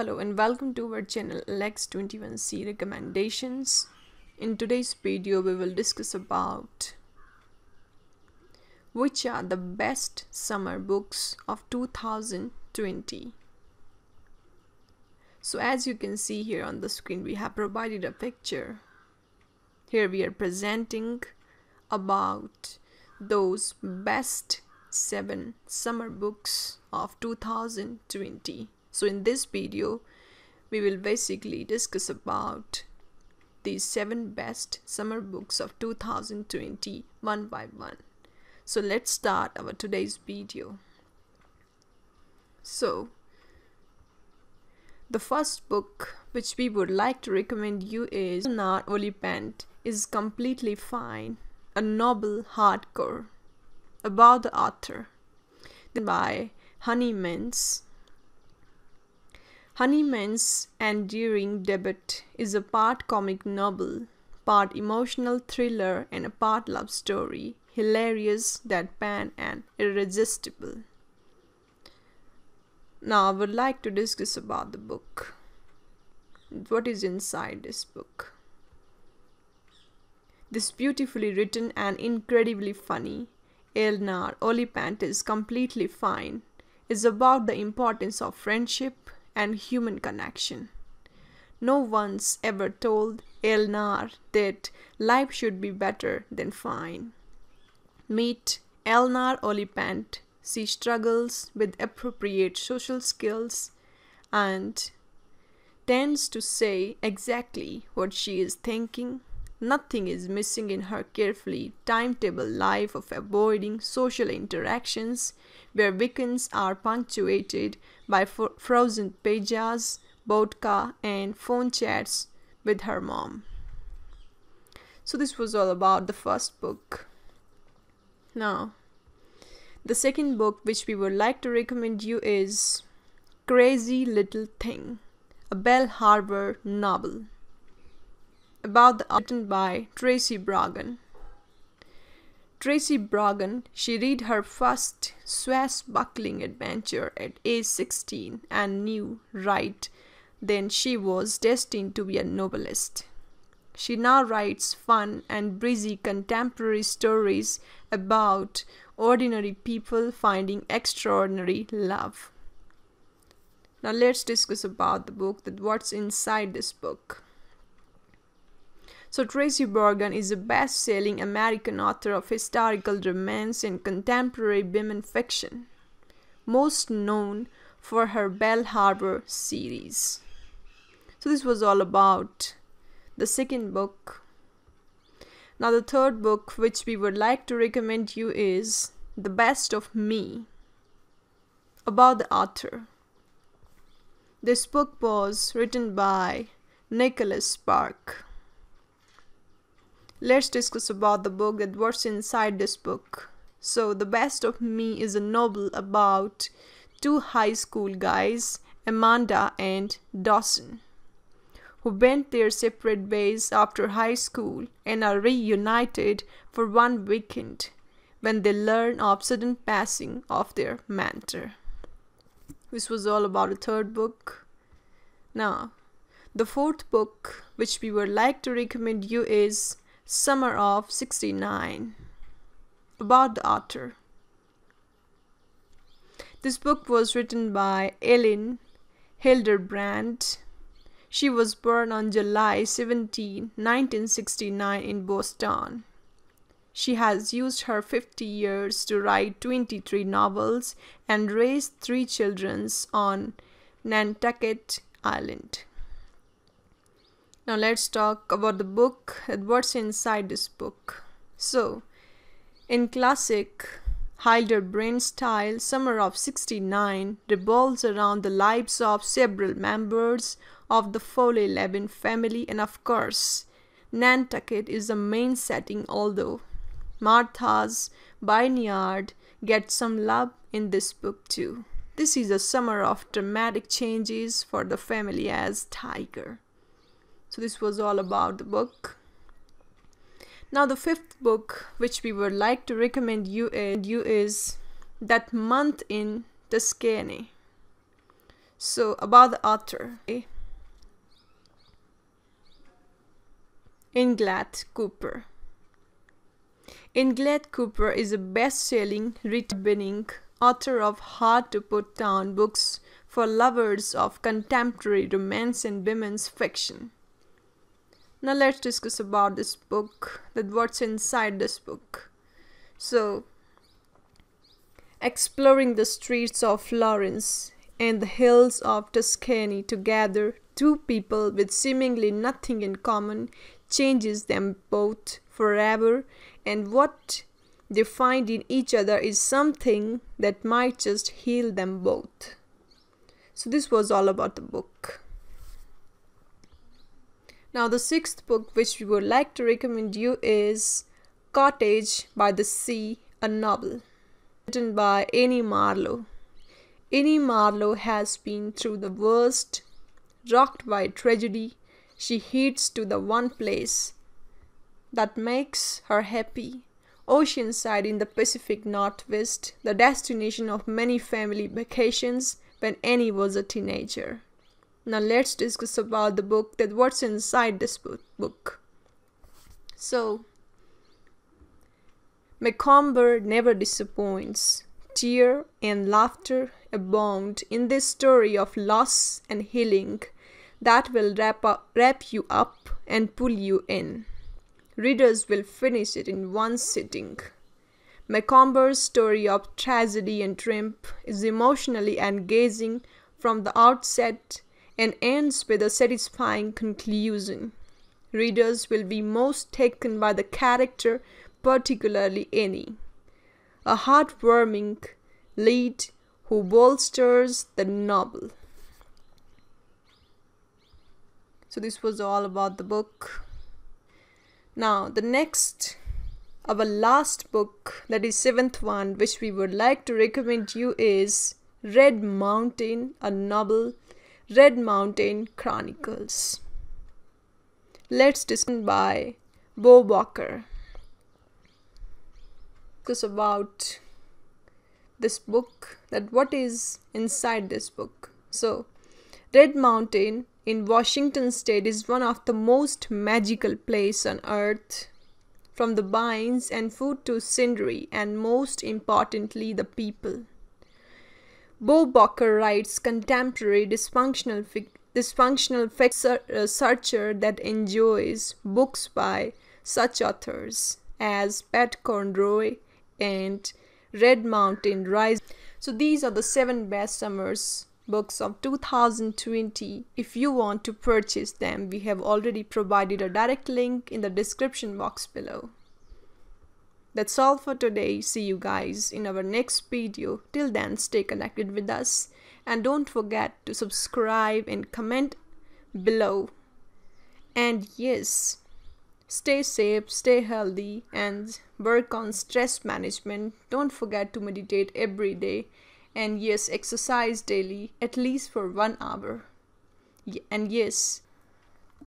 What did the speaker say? Hello and welcome to our channel Alex21C recommendations. In today's video we will discuss about which are the best summer books of 2020. So as you can see here on the screen, we have provided a picture. Here we are presenting about those best 7 summer books of 2020. So in this video, we will basically discuss about these 7 best summer books of 2020 one by one. So let's start our today's video. So the first book which we would like to recommend you is Eleanor Oliphant Is Completely Fine, a novel hardcore about the author by Honeyman's. Honeyman's endearing debut is a part comic novel, part emotional thriller, and a part love story, hilarious, deadpan, and irresistible. Now I would like to discuss about the book. What is inside this book? This beautifully written and incredibly funny Eleanor Oliphant Is Completely Fine is about the importance of friendship and human connection. No one's ever told Eleanor that life should be better than fine. Meet Eleanor Oliphant. She struggles with appropriate social skills and tends to say exactly what she is thinking. Nothing is missing in her carefully timetable life of avoiding social interactions where weekends are punctuated by frozen pizzas, vodka, and phone chats with her mom. So this was all about the first book. Now, the second book which we would like to recommend you is Crazy Little Thing, a Bell Harbor novel, about the written by Tracy Brogan. Tracy Brogan, she read her first swashbuckling adventure at age 16 and knew right then she was destined to be a novelist. She now writes fun and breezy contemporary stories about ordinary people finding extraordinary love. Now let's discuss about the book, that what's inside this book. So Tracy Brogan is a best-selling American author of historical romance and contemporary women fiction, most known for her Bell Harbor series. So this was all about the second book. Now the third book which we would like to recommend you is The Best of Me, about the author. This book was written by Nicholas Sparks. Let's discuss about the book, that what's inside this book. So The Best of Me is a novel about 2 high school guys, Amanda and Dawson, who went their separate ways after high school and are reunited for one weekend when they learn of sudden passing of their mentor. This was all about the third book. Now, the fourth book which we would like to recommend you is Summer of '69, about the author. This book was written by Ellen Hilderbrand. She was born on July 17, 1969 in Boston. She has used her 50 years to write 23 novels and raised 3 children on Nantucket Island. Now let's talk about the book and what's inside this book. So, in classic Hilderbrand style, Summer of '69 revolves around the lives of several members of the Foley Levin family, and of course, Nantucket is the main setting, although Martha's Vineyard gets some love in this book too. This is a summer of dramatic changes for the family as Tiger. So this was all about the book. Now the fifth book which we would like to recommend you is That Month in Tuscany. So, about the author. Inglath Cooper. Inglath Cooper is a best-selling, reading author of hard-to-put-down books for lovers of contemporary romance and women's fiction. Now let's discuss about this book, that what's inside this book. So, exploring the streets of Florence and the hills of Tuscany together, two people with seemingly nothing in common changes them both forever, and what they find in each other is something that might just heal them both. So this was all about the book. Now the sixth book which we would like to recommend you is Cottage by the Sea, a novel written by Annie Marlowe. Annie Marlowe has been through the worst. Rocked by tragedy, she heeds to the one place that makes her happy. Oceanside in the Pacific Northwest, the destination of many family vacations when Annie was a teenager. Now let's discuss about the book, that what's inside this book. So, Macomber never disappoints. Tear and laughter abound in this story of loss and healing that will wrap you up and pull you in. Readers will finish it in one sitting. Macomber's story of tragedy and triumph is emotionally engaging from the outset and ends with a satisfying conclusion. Readers will be most taken by the character, particularly Annie, a heartwarming lead who bolsters the novel. So this was all about the book. Now the next, our last book, that is seventh one, which we would like to recommend you is Red Mountain, a novel, Red Mountain Chronicles. Let's discuss by Bo Walker. About this book, that what is inside this book. So, Red Mountain in Washington state is one of the most magical places on earth. From the vines and food to scenery, and most importantly, the people. Bo Walker writes contemporary dysfunctional searcher that enjoys books by such authors as Pat Conroy and Red Mountain Rising. So these are the 7 best summer books of 2020. If you want to purchase them, we have already provided a direct link in the description box below. That's all for today. See you guys in our next video. Till then, stay connected with us and don't forget to subscribe and comment below. And yes, stay safe, stay healthy, and work on stress management. Don't forget to meditate every day. And yes, exercise daily, at least for 1 hour. And yes,